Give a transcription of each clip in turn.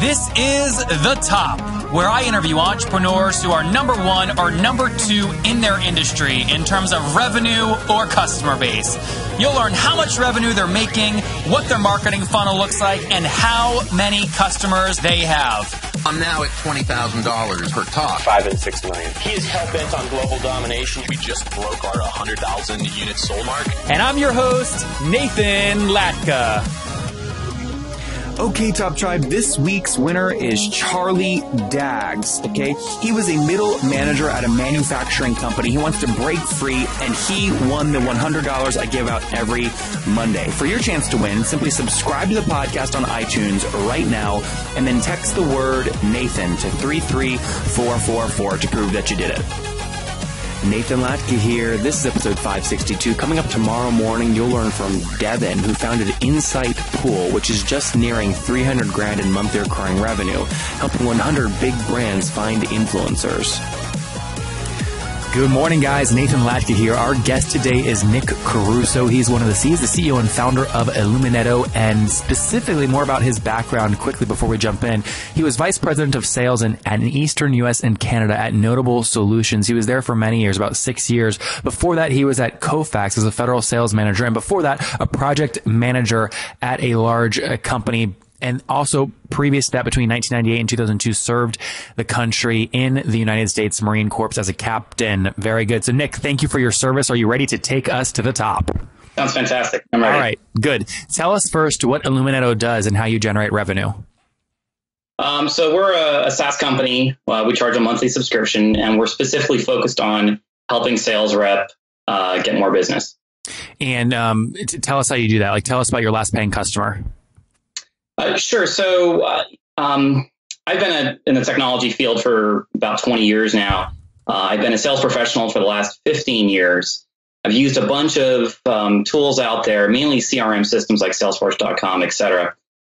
This is The Top, where I interview entrepreneurs who are number one or number two in their industry in terms of revenue or customer base. You'll learn how much revenue they're making, what their marketing funnel looks like, and how many customers they have. I'm now at $20,000 per talk. 5 and 6 million. He is hell-bent on global domination. We just broke our 100,000 unit sold mark. And I'm your host, Nathan Latka. Okay, Top Tribe, this week's winner is Charlie Daggs, okay? He was a middle manager at a manufacturing company. He wants to break free, and he won the $100 I give out every Monday. For your chance to win, simply subscribe to the podcast on iTunes right now, and then text the word Nathan to 33444 to prove that you did it. Nathan Latka here. This is episode 562. Coming up tomorrow morning, you'll learn from Devin, who founded Insight Pool, which is just nearing 300 grand in monthly recurring revenue, helping 100 big brands find influencers. Good morning, guys. Nathan Latka here. Our guest today is Nick Caruso. He's the CEO and founder of Illumineto, and specifically more about his background quickly before we jump in. He was vice president of sales in Eastern U.S. and Canada at Notable Solutions. He was there for many years, about 6 years. Before that, he was at Kofax as a federal sales manager, and before that, a project manager at a large company. And also, previous to that, between 1998 and 2002, served the country in the United States Marine Corps as a captain. Very good. So, Nick, thank you for your service. Are you ready to take us to the top? Sounds fantastic. I'm ready. All right, good. Tell us first what Illumineto does and how you generate revenue. So we're a SaaS company. We charge a monthly subscription, and we're specifically focused on helping sales rep get more business. And tell us how you do that. Like, tell us about your last paying customer. Sure. So I've been in the technology field for about 20 years now. I've been a sales professional for the last 15 years. I've used a bunch of tools out there, mainly CRM systems like Salesforce.com, et cetera.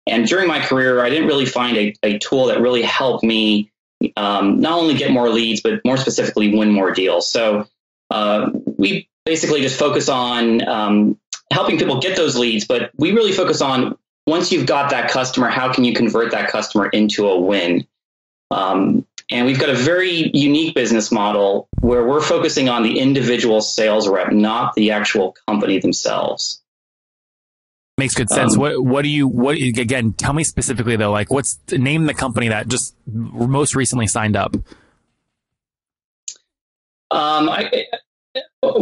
And during my career, I didn't really find a tool that really helped me not only get more leads, but more specifically win more deals. So we basically just focus on helping people get those leads, but we really focus on, once you've got that customer, how can you convert that customer into a win? And we've got a very unique business model where we're focusing on the individual sales rep, not the actual company themselves. Makes good sense. What, again, tell me specifically though, like name the company that just most recently signed up. We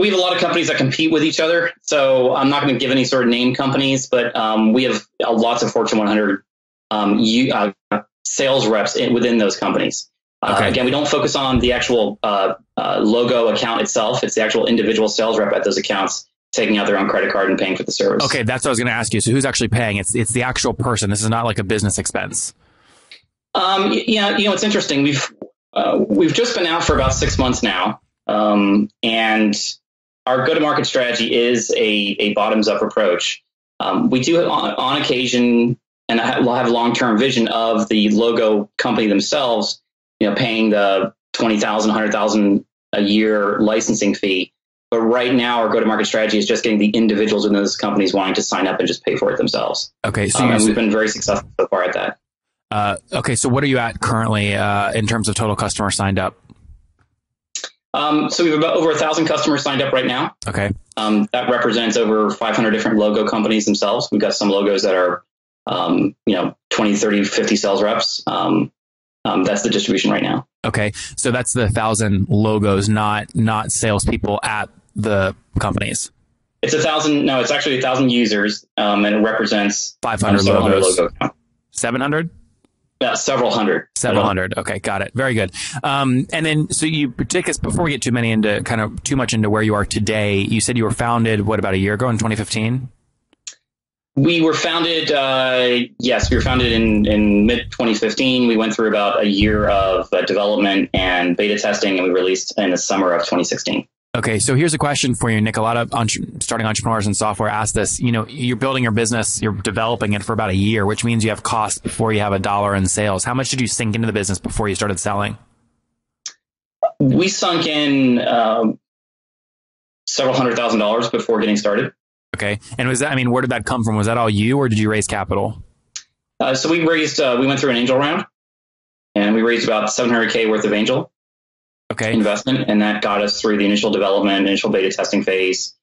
have a lot of companies that compete with each other, so I'm not going to give any sort of name companies, but we have lots of Fortune 100 sales reps within those companies. Okay. Again, we don't focus on the actual logo account itself. It's the actual individual sales rep at those accounts taking out their own credit card and paying for the service. Okay, that's what I was going to ask you. So who's actually paying? It's the actual person. This is not like a business expense. Yeah, you know, it's interesting. We've just been out for about 6 months now. And our go-to-market strategy is a bottoms-up approach. We do on occasion, and we'll have a long-term vision of the logo company themselves, you know, paying the $20,000, $100,000 a year licensing fee. But right now, our go-to-market strategy is just getting the individuals in those companies wanting to sign up and just pay for it themselves. Okay, so we've been very successful so far at that. Okay, so what are you at currently in terms of total customers signed up? So we have about over 1,000 customers signed up right now. Okay. That represents over 500 different logo companies themselves. We've got some logos that are, 20, 30, 50 sales reps. That's the distribution right now. Okay. So that's the 1,000 logos, not salespeople at the companies. It's 1,000. No, it's actually 1,000 users. And it represents 500 logos. 700? Yeah, several hundred. Okay, got it. Very good. And then, so you take us, before we get too much into where you are today, you said you were founded, what, about a year ago in 2015? We were founded, in mid-2015. We went through about a year of development and beta testing, and we released in the summer of 2016. Okay, so here's a question for you, Nick. A lot of starting entrepreneurs in software ask this. You know, you're building your business, you're developing it for about a year, which means you have costs before you have a dollar in sales. How much did you sink into the business before you started selling? We sunk in several $100,000 before getting started. Okay, and was that? I mean, where did that come from? Was that all you, or did you raise capital? So we raised, we went through an angel round, and we raised about $700K worth of angel investment, and that got us through the initial development, initial beta testing phase,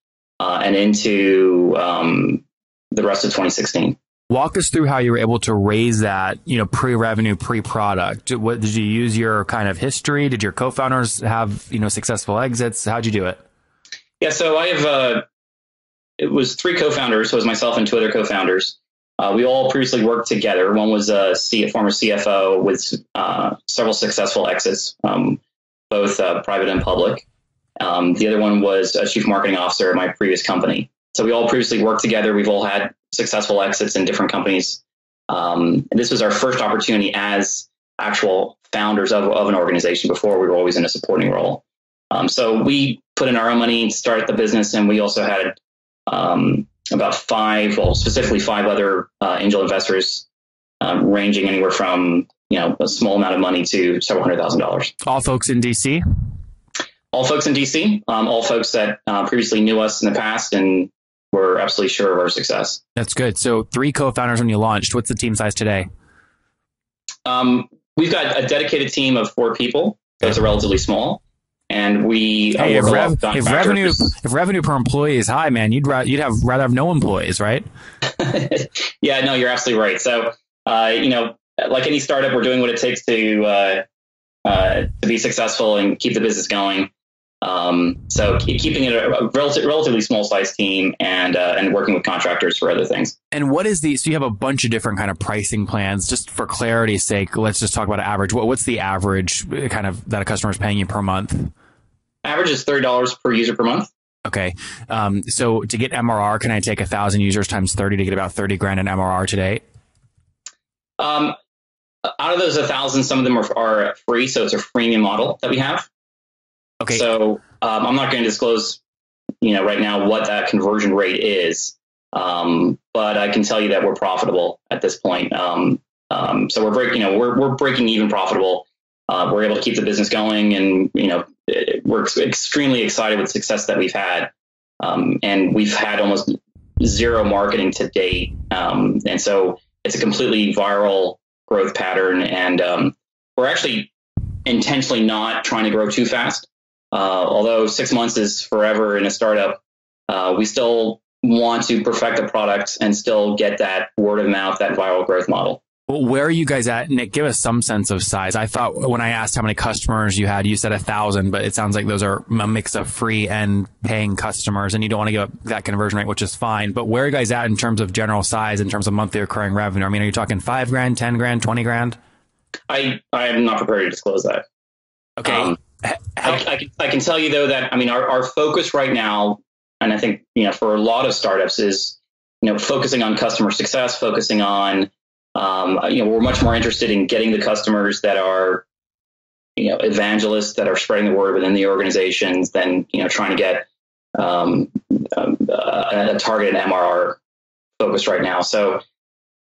and into the rest of 2016. Walk us through how you were able to raise that, you know, pre-revenue, pre-product. What did you use your kind of history? Did your co-founders have, you know, successful exits? How'd you do it? Yeah, so I have, it was three co-founders. So it was myself and two other co-founders. We all previously worked together. One was a former CFO with several successful exits, both private and public. The other one was a chief marketing officer at my previous company. So we all previously worked together. We've all had successful exits in different companies. And this was our first opportunity as actual founders of an organization. Before, we were always in a supporting role. So we put in our own money to start the business, and we also had about specifically five other angel investors, ranging anywhere from, you know, a small amount of money to several $100,000. All folks in DC? All folks in DC, all folks that previously knew us in the past and were absolutely sure of our success. That's good. So three co-founders when you launched. What's the team size today? We've got a dedicated team of four people. That's relatively small. And we if revenue per employee is high, man, you'd rather have no employees, right? Yeah, no, you're absolutely right. So you know, like any startup, we're doing what it takes to be successful and keep the business going. So keeping it a relatively small size team and working with contractors for other things. And what is the, so you have a bunch of different kind of pricing plans. Just for clarity's sake, let's just talk about average. What's the average kind of that a customer is paying you per month? Average is $30 per user per month. Okay. So to get MRR, can I take 1,000 users times 30 to get about 30 grand in MRR today? Out of those 1,000, some of them are free. So it's a freemium model that we have. Okay. So I'm not going to disclose, you know, right now what that conversion rate is, but I can tell you that we're profitable at this point. So we're breaking even, profitable. We're able to keep the business going, and you know, we're extremely excited with the success that we've had, and we've had almost zero marketing to date, and so it's a completely viral growth pattern, and we're actually intentionally not trying to grow too fast. Although 6 months is forever in a startup, we still want to perfect the product and still get that word of mouth, that viral growth model. Well, where are you guys at, Nick? Give us some sense of size. I thought when I asked how many customers you had, you said 1,000, but it sounds like those are a mix of free and paying customers, and you don't want to give up that conversion rate, which is fine. But where are you guys at in terms of general size, in terms of monthly recurring revenue? I mean, are you talking 5 grand, 10 grand, 20 grand? I am not prepared to disclose that. Okay. I can tell you though that, I mean, our focus right now, and I think, you know, for a lot of startups is, you know, focusing on customer success, focusing on, you know, we're much more interested in getting the customers that are, you know, evangelists that are spreading the word within the organizations than, you know, trying to get a targeted MRR focus right now. So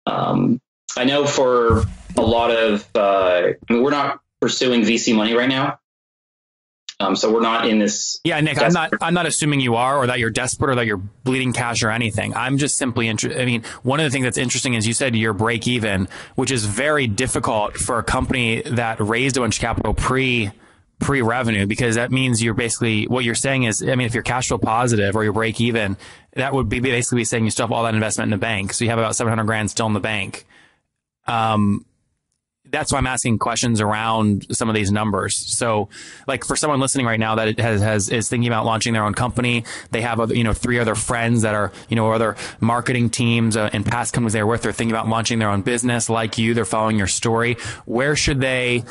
I know for a lot of, I mean, we're not pursuing VC money right now. So we're not in this. Yeah, Nick, I'm not assuming you are, or that you're desperate, or that you're bleeding cash or anything. I'm just simply I mean, one of the things that's interesting is you said you're break even, which is very difficult for a company that raised a bunch of capital pre-revenue, because that means you're basically, what you're saying is, I mean, if you're cash flow positive or you're break even, that would be basically saying you still have all that investment in the bank. So you have about 700 grand still in the bank. That's why I'm asking questions around some of these numbers. So like for someone listening right now that is thinking about launching their own company, they have other, you know, three other friends that are, you know, other marketing teams and past companies they're with, they're thinking about launching their own business like you, they're following your story. Where should they,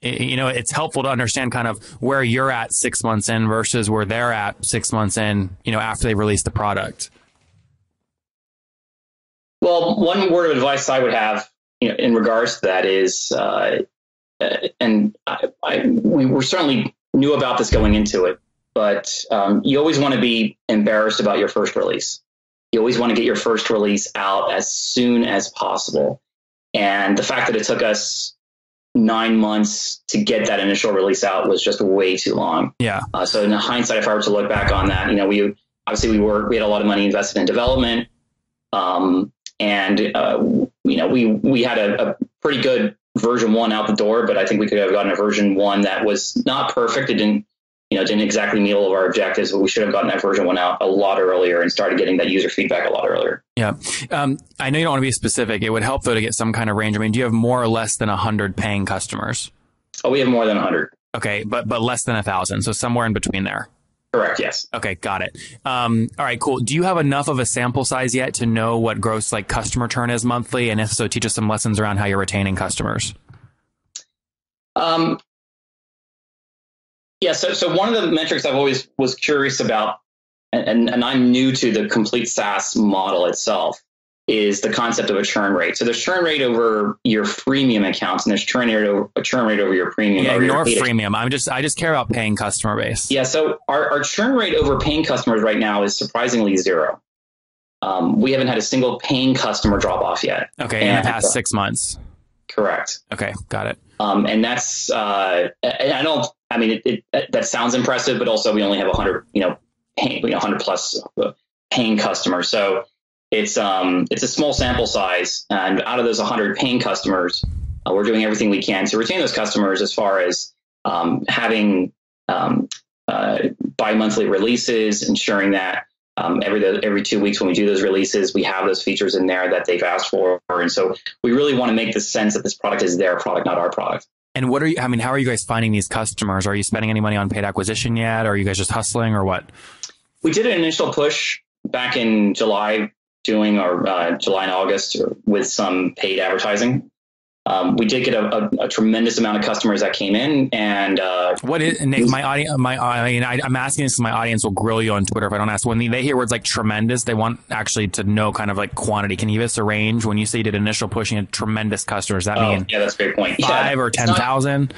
you know, it's helpful to understand kind of where you're at 6 months in versus where they're at 6 months in, you know, after they release the product. Well, one word of advice I would have, you know, in regards to that is, and we were certainly knew about this going into it, but you always want to be embarrassed about your first release. You always want to get your first release out as soon as possible. And the fact that it took us 9 months to get that initial release out was just way too long. Yeah. So in hindsight, if I were to look back on that, you know, we had a lot of money invested in development. And we had a pretty good version one out the door, but I think we could have gotten a version one that was not perfect. It didn't exactly meet all of our objectives, but we should have gotten that version one out a lot earlier and started getting that user feedback a lot earlier. Yeah. I know you don't want to be specific. It would help though to get some kind of range. I mean, do you have more or less than 100 paying customers? Oh, we have more than 100. Okay. But less than 1,000. So somewhere in between there. Correct. Yes. Okay. Got it. All right, cool. Do you have enough of a sample size yet to know what gross like customer churn is monthly? And if so, teach us some lessons around how you're retaining customers. Yeah. So one of the metrics I've always was curious about, and I'm new to the complete SaaS model itself, is the concept of a churn rate. So there's churn rate over your freemium accounts, and there's churn rate over your premium. Yeah, ignore freemium. I just care about paying customer base. Yeah. So our churn rate over paying customers right now is surprisingly zero. We haven't had a single paying customer drop off yet. Okay. In the past 6 months. Correct. Okay. Got it. And that's that sounds impressive, but also we only have 100, 100 plus paying customers. So it's a small sample size. And out of those 100 paying customers, we're doing everything we can to retain those customers as far as having bi-monthly releases, ensuring that every 2 weeks when we do those releases, we have those features in there that they've asked for. And so we really want to make the sense that this product is their product, not our product. And how are you guys finding these customers? Are you spending any money on paid acquisition yet? Or are you guys just hustling or what? We did an initial push back in July, doing our July and August with some paid advertising. We did get a tremendous amount of customers that came in, and what is Nick? I'm asking this because my audience will grill you on Twitter if I don't ask. When they hear words like tremendous, they want actually to know kind of like quantity. Can you give us a range? When you say you did initial pushing of tremendous customers, that mean that's a great point. 5 or 10,000?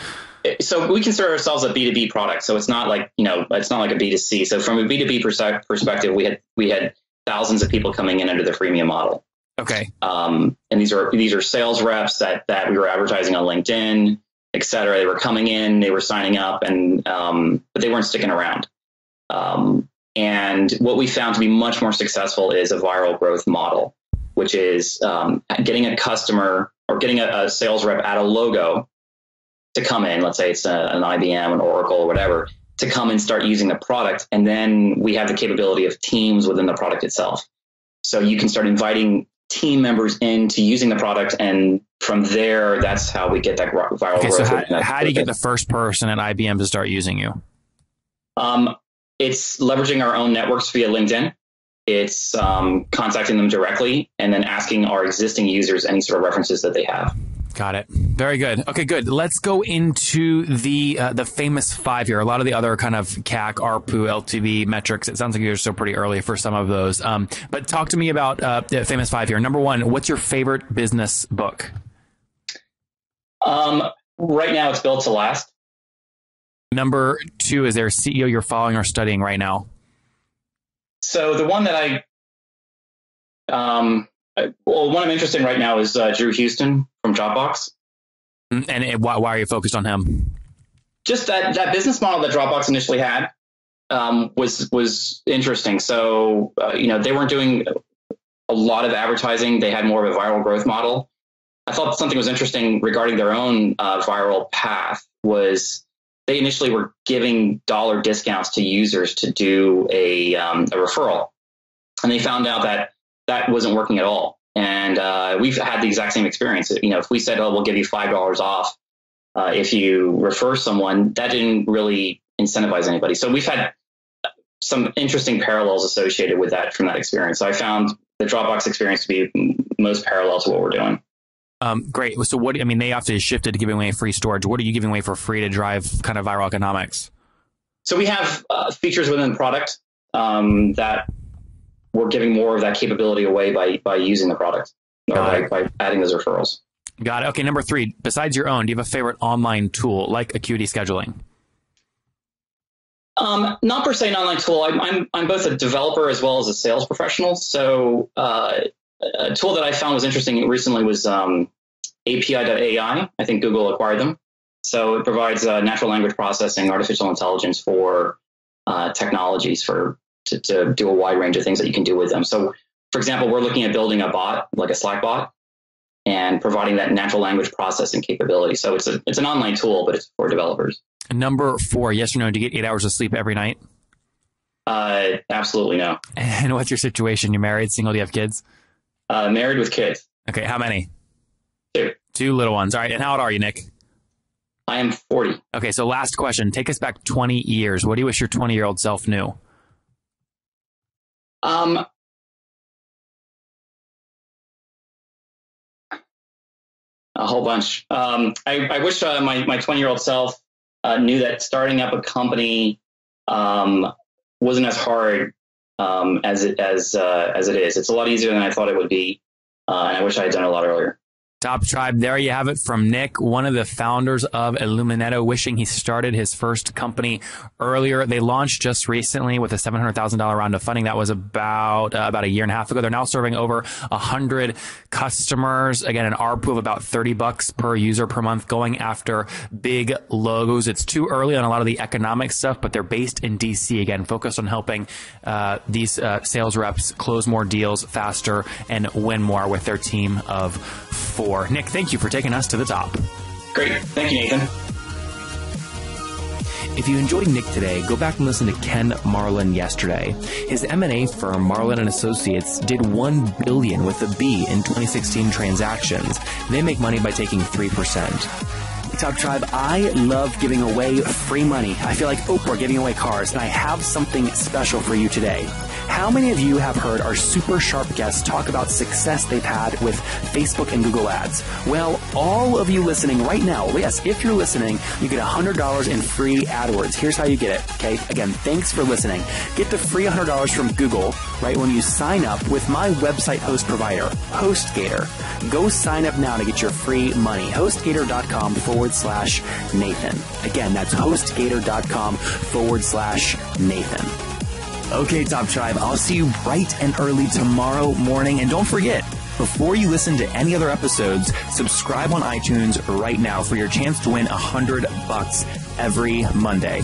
So we consider ourselves a B2B product, so it's not like it's not like a B2C. So from a B2B perspective, we had thousands of people coming in under the freemium model. Okay. And these are sales reps that we were advertising on LinkedIn, et cetera. They were coming in, they were signing up, and but they weren't sticking around. And what we found to be much more successful is a viral growth model, which is getting a customer or getting a sales rep at a logo to come in. Let's say it's an IBM, an Oracle, or whatever, to come and start using the product. And then we have the capability of teams within the product itself. So you can start inviting team members into using the product, and from there, that's how we get that viral. Okay, so how do you get the first person at IBM to start using you? It's leveraging our own networks via LinkedIn. It's contacting them directly, and then asking our existing users any sort of references that they have. Got it. Very good. Okay, good. Let's go into the famous 5 here. A lot of the other kind of CAC, ARPU, LTV metrics. It sounds like you're still pretty early for some of those. But talk to me about the famous 5 here. Number 1, what's your favorite business book? Right now, it's Built to Last. Number 2, is there a CEO you're following or studying right now? So the one that one I'm interested in right now is Drew Houston from Dropbox. And why are you focused on him? Just that business model that Dropbox initially had was interesting. So, they weren't doing a lot of advertising. They had more of a viral growth model. I thought something was interesting regarding their own viral path was they initially were giving dollar discounts to users to do a referral. And they found out that wasn't working at all. And we've had the exact same experience. If we said, we'll give you $5 off if you refer someone, that didn't really incentivize anybody. So we've had some interesting parallels associated with that from that experience. So I found the Dropbox experience to be most parallel to what we're doing. Great. So they obviously shifted to giving away free storage. What are you giving away for free to drive kind of viral economics? So we have features within the product that we're giving more of that capability away by using the product or by adding those referrals. Got it. Okay. Number 3, besides your own, do you have a favorite online tool like Acuity Scheduling? Not per se an online tool. I'm both a developer as well as a sales professional. So a tool that I found was interesting recently was API.ai. I think Google acquired them. So it provides natural language processing, artificial intelligence for technologies to do a wide range of things that you can do with them. So For example, we're looking at building a bot, like a Slack bot, and providing that natural language processing capability. So it's an online tool, but it's for developers. Number 4, yes or no, do you get 8 hours of sleep every night? Absolutely no. And what's your situation? You're married, single, do you have kids? Married with kids. Okay, how many? 2. 2 little ones. All right, and how old are you, Nick? I am 40. Okay, so last question. Take us back 20 years. What do you wish your 20-year-old self knew? A whole bunch. I wish my 20-year-old self knew that starting up a company wasn't as hard as it is. It's a lot easier than I thought it would be, and I wish I had done it a lot earlier. Top Tribe, there you have it from Nick, one of the founders of Illumineto, wishing he started his first company earlier. They launched just recently with a $700,000 round of funding. That was about a year and a half ago. They're now serving over 100 customers. Again, an ARPU of about $30 per user per month, going after big logos. It's too early on a lot of the economic stuff, but they're based in DC. Again, focused on helping these sales reps close more deals faster and win more with their team of 4. Nick, thank you for taking us to the top. Great. Thank you, Nathan. If you enjoyed Nick today, go back and listen to Ken Marlin yesterday. His M&A firm, Marlin & Associates, did $1 billion with a B in 2016 transactions. They make money by taking 3%. Top Tribe, I love giving away free money. I feel like Oprah giving away cars, and I have something special for you today. How many of you have heard our super sharp guests talk about success they've had with Facebook and Google ads? Well, all of you listening right now, yes, if you're listening, you get $100 in free AdWords. Here's how you get it, okay? Again, thanks for listening. Get the free $100 from Google, right, when you sign up with my website host provider, HostGator. Go sign up now to get your free money. HostGator.com/Nathan. Again, that's hostgator.com/Nathan. Okay, Top Tribe, I'll see you bright and early tomorrow morning. And don't forget, before you listen to any other episodes, subscribe on iTunes right now for your chance to win $100 every Monday.